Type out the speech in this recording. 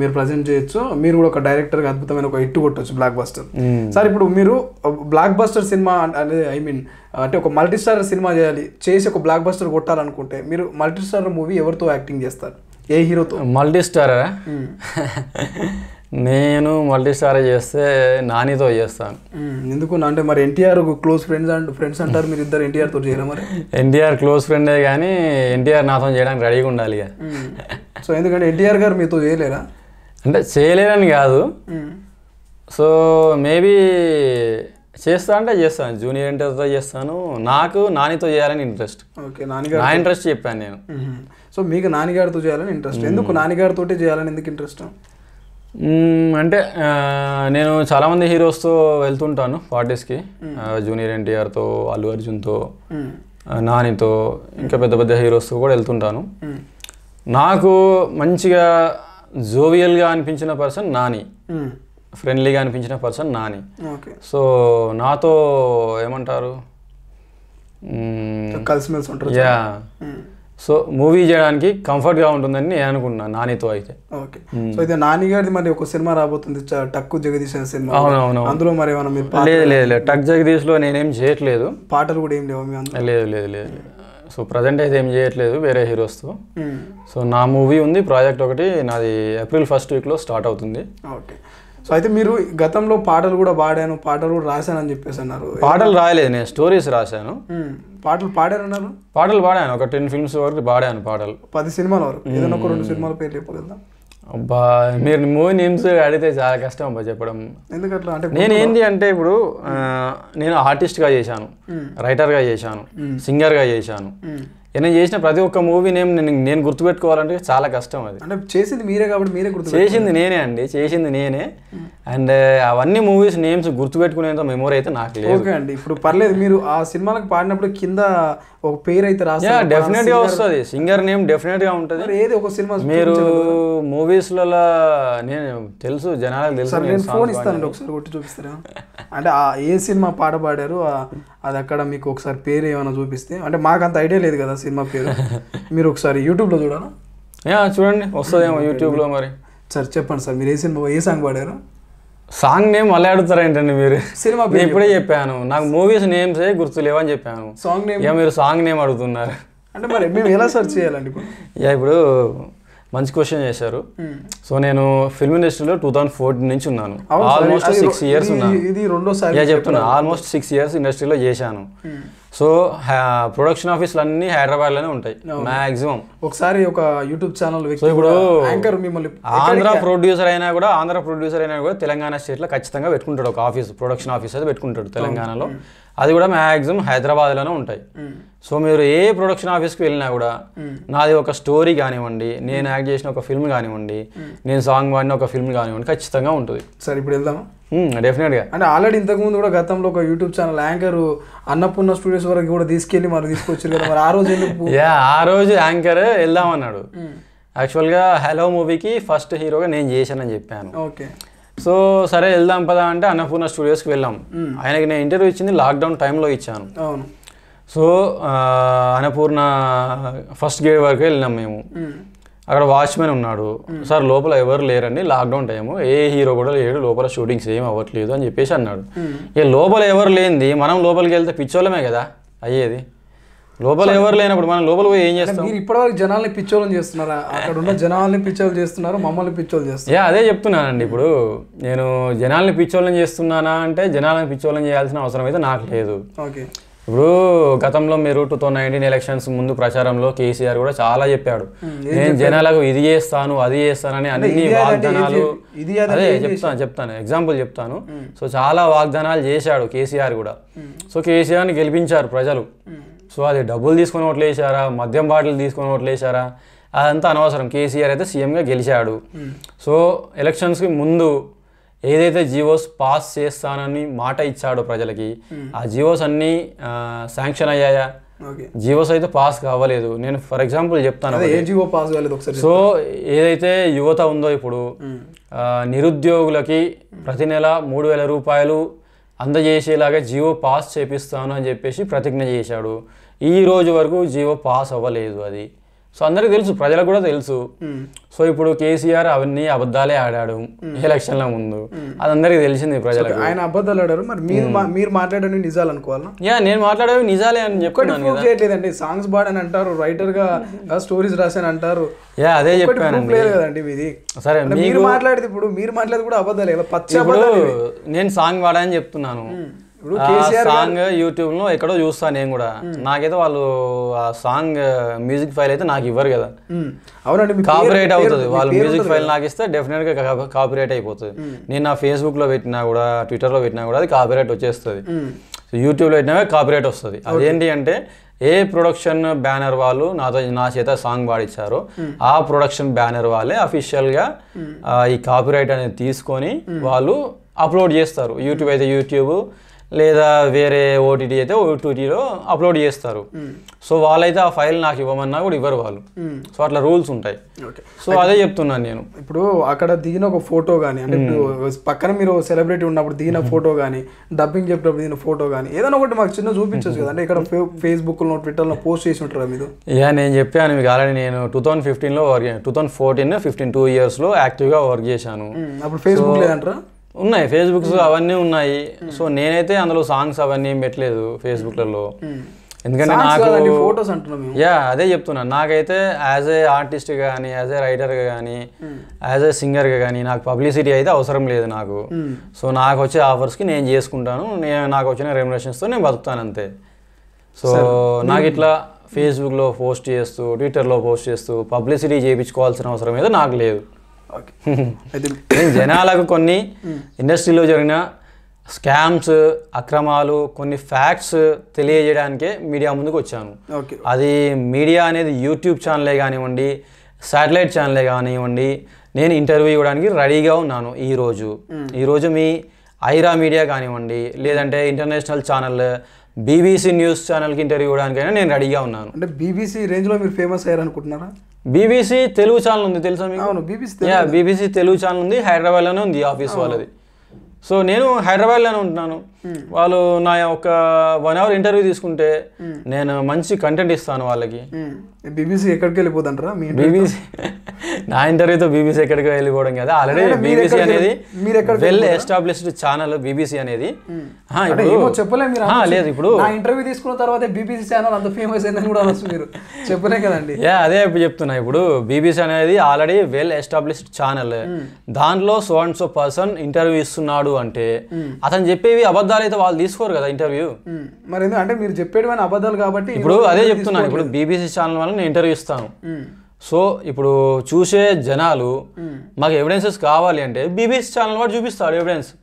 మీరు ప్రెజెంట్ చేయొచ్చు మీరు కూడా ఒక డైరెక్టర్ గా అద్భుతమైన ఒక హిట్ కొట్టొచ్చు బ్లాక్ బస్టర్ సార్ ఇప్పుడు మీరు బ్లాక్ బస్టర్ సినిమా అంటే ఐ మీన్ అంటే ఒక మల్టీ స్టార్ సినిమా చేయాలి చేసి ఒక బ్లాక్ బస్టర్ కొట్టాలి అనుకుంటే మీరు మల్టీ స్టార్ మూవీ ఎవర్తో యాక్టింగ్ చేస్తారు ఏ హీరోతో మల్టీ స్టార్ నేను మల్టీ స్టార్ చేస్తే నానితో చేస్తాను ఎందుకు అంటే మరి NTR close friends and friends అంటారు మీరు ఇద్దరు ఎన్టీఆర్ తో చేయరా మరి ఎన్టీఆర్ క్లోజ్ ఫ్రెండే కానీ ఎన్టీఆర్ నాతో చేయడానికి రెడీగా ఉండాలి సో ఎందుకంటే ఎన్టీఆర్ గారు మీతో చేయలేరా అంటే చేయలేరని కాదు సో మేబీ చేస్తా అంటే చేస్తాను జూనియర్ ఎన్టీఆర్తో చేస్తాను నాకు నానితో చేయాలని ఇంట్రెస్ట్ ఓకే నానిగారు నా ఇంట్రెస్ట్ చెప్పాను నేను సో మీకు నానిగారితో చేయాలని ఇంట్రెస్ట్ ఎందుకు నానిగారితో చేయాలని ఎందుకు ఇంట్రెస్ట్ అంటే నేను చాలామంది హీరోస్తో వెళ్తుంటాను పార్టీస్కి జూనియర్ ఎన్టీఆర్తో అల్లు అర్జున్తో నానితో ఇంకా పెద్ద పెద్ద హీరోస్తో కూడా వెళ్తుంటాను నాకు మంచిగా జోవియల్గా అనిపించిన పర్సన్ నాని ఫ్రెండ్లీగా అనిపించిన పర్సన్ నాని సో నాతో ఏమంటారు కలిసిమెలిసి ఉంటారు యా సో మూవీ చేయడానికి కంఫర్ట్ గా ఉంటుందని నేను అనుకుంటున్నాను నానితో అయితే ఓకే సో ఇది నాని గారిది మరి ఒక సినిమా రాబోతుంది టక్కు జగదీష్ అనే సినిమా అవును అందులో మరి ఏమన్నా మీరు లేదు లేదు టక్ జగదీష్ లో నేనేం చేయట్లేదు పాటలు కూడా ఏం లేవు లేదు లేదు లేదు సో ప్రజెంట్ అయితే ఏం చేయట్లేదు వేరే హీరోస్తో సో నా మూవీ ఉంది ప్రాజెక్ట్ ఒకటి నాది April 1st వీక్లో స్టార్ట్ అవుతుంది ఓకే సో అయితే మీరు గతంలో పాటలు కూడా పాడాను పాటలు కూడా రాశాను అని చెప్పేసి అన్నారు పాటలు రాయలేదు నేను స్టోరీస్ రాశాను పాటలు పాడారన్నారు పాటలు పాడాను ఒక 10 films వరకు పాడాను పాటలు 10 సినిమాల వరకు ఏదైనా ఒక 2 సినిమాల పేరు చెప్పగలుగుతాం అబ్బా మీరు మూవీ నేమ్స్ అడిగితే చాలా కష్టం అబ్బా చెప్పడం ఎందుకట్లా అంటే నేను ఏంటి అంటే ఇప్పుడు నేను ఆర్టిస్ట్గా చేశాను రైటర్గా చేశాను సింగర్గా చేశాను నేను చేసిన ప్రతి ఒక్క మూవీ నేమ్ నేను గుర్తుపెట్టుకోవాలంటే చాలా కష్టం అది అంటే చేసింది మీరే కాబట్టి మీరే గుర్తు చేసింది నేనే అండి చేసింది నేనే అండ్ అవన్నీ మూవీస్ నేమ్స్ గుర్తుపెట్టుకునేంత మెమోరీ అయితే నాకు లేదు ఓకే అండి ఇప్పుడు పర్లేదు మీరు ఆ సినిమాలకు పాడినప్పుడు కింద ఒక పేరు అయితే రాస్తారు డెఫినెట్గా వస్తుంది సింగర్ నేమ్ డెఫినెట్గా ఉంటుంది ఏది ఒక సినిమా మీరు మూవీస్లలో నేను తెలుసు జనాలకు తెలుసు ఫోన్ ఇస్తానండి ఒకసారి కొట్టి చూపిస్తారా అంటే ఏ సినిమా పాట పాడారు అది అక్కడ మీకు ఒకసారి పేరు ఏమైనా చూపిస్తే అంటే మాకు అంత ఐడియా లేదు కదా సినిమా పేరు మీరు ఒకసారి యూట్యూబ్లో చూడాలా చూడండి వస్తుందేమో యూట్యూబ్లో మరి సార్ చెప్పండి సార్ మీరు ఏ సినిమా ఏ సాంగ్ పాడారు సాంగ్ నేమ్ మళ్ళీ అడుగుతారా ఏంటండి మీరు సినిమా ఇప్పుడే చెప్పాను నాకు మూవీస్ నేమ్స్ ఏ గుర్తులేవని చెప్పాను సాంగ్ నేమ్ మీరు సాంగ్ నేమ్ అడుగుతున్నారు అంటే మరి మేము ఎలా సెర్చ్ చేయాలండి ఇప్పుడు మంచి క్వశ్చన్ చేశారు సో నేను ఫిల్మ్ ఇండస్ట్రీలో 2014 నుంచి ఉన్నాను ఆల్మోస్ట్ 6 years ఉన్నాను చెప్తున్నా ఆల్మోస్ట్ 6 years ఇండస్ట్రీలో చేశాను సో ప్రొడక్షన్ ఆఫీసులు అన్ని హైదరాబాద్లోనే ఉంటాయి మాక్సిమం ఒకసారి ఒక యూట్యూబ్ ఛానల్ ఇప్పుడు ఆంధ్ర ప్రొడ్యూసర్ అయినా కూడా తెలంగాణ స్టేట్లో ఖచ్చితంగా పెట్టుకుంటాడు ఒక ఆఫీస్ ప్రొడక్షన్ ఆఫీస్ అయితే పెట్టుకుంటాడు తెలంగాణలో అది కూడా మ్యాక్సిమం హైదరాబాద్లోనే ఉంటాయి సో మీరు ఏ ప్రొడక్షన్ ఆఫీస్కి వెళ్ళినా కూడా నాది ఒక స్టోరీ కానివ్వండి నేను యాక్ట్ చేసిన ఒక ఫిల్మ్ కానివ్వండి నేను సాంగ్ పాడిన ఒక ఫిల్మ్ కానివ్వండి ఖచ్చితంగా ఉంటుంది సార్ ఇప్పుడు వెళ్దాం డెఫినెట్గా అంటే ఆల్రెడీ ఇంతకుముందు కూడా గతంలో ఒక YouTube channel anchor Annapurna studios వరకు కూడా తీసుకెళ్ళి మరి తీసుకొచ్చారు కదా మరి ఆ రోజు యాంకర్ వెళ్దాం అన్నాడు యాక్చువల్గా హలో మూవీకి ఫస్ట్ హీరోగా నేను చేశానని చెప్పాను ఓకే సో సరే వెళ్దాం పదా అంటే అన్నపూర్ణ స్టూడియోస్కి వెళ్ళాం ఆయనకి నేను ఇంటర్వ్యూ ఇచ్చింది లాక్డౌన్ టైంలో ఇచ్చాను అవును సో అన్నపూర్ణ ఫస్ట్ గేట్ వరకు వెళ్ళినాం మేము అక్కడ వాచ్మెన్ ఉన్నాడు సార్ లోపల ఎవరు లేరండి లాక్డౌన్ టైము ఏ హీరో కూడా లేడు లోపల షూటింగ్స్ ఏం అవ్వట్లేదు అని చెప్పేసి అన్నాడు ఇక లోపల ఎవరు లేనిది మనం లోపలికి వెళ్తే పిచ్చోళ్ళమే కదా అయ్యేది లోపల ఎవరు లేనప్పుడు మనం లోపల పోయి ఏం చేస్తాం ఇప్పటివరకు జనాల్ని పిచ్చోళ్ళని చేస్తున్నారా అక్కడ ఉన్న జనాల్ని పిచ్చోళ్ళు చేస్తున్నారు మమ్మల్ని పిచ్చోళ్ళు చేస్తున్నారు అదే చెప్తున్నానండి ఇప్పుడు నేను జనాల్ని పిచ్చోళ్ళని చేస్తున్నానా అంటే జనాలను పిచ్చోళ్ళని చేయాల్సిన అవసరం అయితే నాకు లేదు ఓకే ఇప్పుడు గతంలో మీరు 2019 ఎలక్షన్స్ ముందు ప్రచారంలో KCR కూడా చాలా చెప్పాడు నేను జనాలకు ఇది చేస్తాను అది చేస్తానని అన్ని వాగ్దానాలు అదే చెప్తాను ఎగ్జాంపుల్ చెప్తాను సో చాలా వాగ్దానాలు చేశాడు KCR కూడా సో KCRని గెలిపించారు ప్రజలు సో అది డబ్బులు తీసుకుని ఓట్లు వేసారా మద్యం బాటిల్ తీసుకుని ఓట్లు వేసారా అదంతా అనవసరం KCR అయితే సీఎంగా గెలిచాడు సో ఎలక్షన్స్కి ముందు ఏదైతే జియోస్ పాస్ చేస్తానని మాట ఇచ్చాడో ప్రజలకి ఆ జియోస్ అన్నీ శాంక్షన్ అయ్యాయా జియోస్ అయితే పాస్ కావలేదు నేను ఫర్ ఎగ్జాంపుల్ చెప్తాను సో ఏదైతే యువత ఉందో ఇప్పుడు నిరుద్యోగులకి ప్రతి నెల 3,000 రూపాయలు అందజేసేలాగా జియో పాస్ చేపిస్తాను అని చెప్పేసి ప్రతిజ్ఞ చేశాడు ఈ రోజు వరకు జియో పాస్ అవ్వలేదు అది सो अंदर प्रजू सो इन केसीआर अवी अबद्धाले आड़ा एलक्षन मुझे अदर प्रजल आये अबद्धा निजा निजाले सांग्स रईटर ऐ स्टोरी अदे सर अबद्धा सांग पाड़ा सांग यूट्यूब एक्डो चूस्ता वालू सांग म्यूजिक फैल नावर कदा copyright music file definite copyright ना फेसबुक ट्विटर अभी कापीराइट वे यूट्यूब कापीराइट वस्तु अदेंटे ये प्रोडक्शन बैनर वालू ना चेत सांग पाड़ो आ प्रोडक्शन बैनर वाले ऑफिशियल कापीराइट वालू अपलोड यूट्यूब अच्छे यूट्यूब लेदा वेरे ओटीटी अच्छे ओटीटी अपलोड सो वाले आ फैल ना इवर वाल सो अट्ला रूल्स उठाई सो अदे नैन इपू अ दिगन फोटो पक्कन सेलब्रिटी उ दिगन फोटो यानी डबिंग दिगन फोटो यानी एदना चूप्चे क्या फेसबुक ट्विटर पोस्टा नीचे आलरे 2015 2014 15 2 इयर्स एक्टिव वर्क फेसबुक उन्नाई फेसबुक अवी उ सो ने अंदर सांग्स अवी फेसबुक या अदे as a artist as a writer as a singer publicity अवसर लेकु सो नाक आफर्स की नैन रेम्युनरेशन्स तो बतुकुतानु अंते सो नाकु इट्ला Facebook post Twitter post publicity चेयिंचुकोवाल्सिन अवसरम नाकु लेदु జనాలకు కొన్ని ఇండస్ట్రీలో జరిగిన స్కామ్స్ అక్రమాలు కొన్ని ఫ్యాక్ట్స్ తెలియజేయడానికే మీడియా ముందుకు వచ్చాను. అది మీడియా అనేది యూట్యూబ్ ఛానలే గానివండి సాటిలైట్ ఛానలే గానివండి నేను ఇంటర్వ్యూ ఇవ్వడానికి రెడీగా ఉన్నాను. ఈ రోజు మీ ఐరా మీడియా గానివండి లేదంటే international channel BBC news channel की इंटरव्यू इव्वडानिकैना नेनु रेडीगा उन्नानु. अंटे बीबीसी रेंज लो मीरु फेमस अय्यारु अनुकुंटुन्नारा? बीबीसी तेलुगु ఛానల్ ఉంది తెలుసా మీకు? అవును बीबीसी तेलुगु ఛానల్ ఉంది హైదరాబాద్ లోనే ఉంది ఆఫీస్ వాళ్ళది. సో నేను హైదరాబాద్ లోనే ఉంటున్నాను. వాళ్ళు నా ఒక 1 అవర్ ఇంటర్వ్యూ తీసుకుంటే నేను మంచి కంటెంట్ ఇస్తాను వాళ్ళకి. बीबीसी ఎక్కడికి వెళ్ళిపోదంటారా మీ बीबीसी నా ఇంటర్వ్యూ తో बीबीसी ఎక్కడికి వెళ్ళిపోడం కదా ఆల్రెడీ बीबीसी అనేది వెల్ ఎస్టాబ్లిష్డ్ ఛానల్ बीबीसी అనేది ఆ ఇప్పుడు ఏమో చెప్పలే మీరు ఆ లేదు ఇప్పుడు నా ఇంటర్వ్యూ తీసుకున్న తర్వాత बीबीसी ఛానల్ అంత ఫేమస్ అయిందని కూడా అనొచ్చు మీరు చెప్పలే కదండి. యా అదే చెప్తున్నా ఇప్పుడు बीबीसी అనేది ఆల్రెడీ వెల్ ఎస్టాబ్లిష్డ్ ఛానల్ దాంట్లో so and so person interview ఇస్తున్నాడు అంటే అతను చెప్పేవి అబద్ధ इंटरव्यू मैं अबद्धा बीबीसी चैनल वाले इंटरव्यू सो इप्पुडु चूसे जनालु एविडेंसेस बीबीसी चैनल वाले चूपिस्ताडु एविडेंस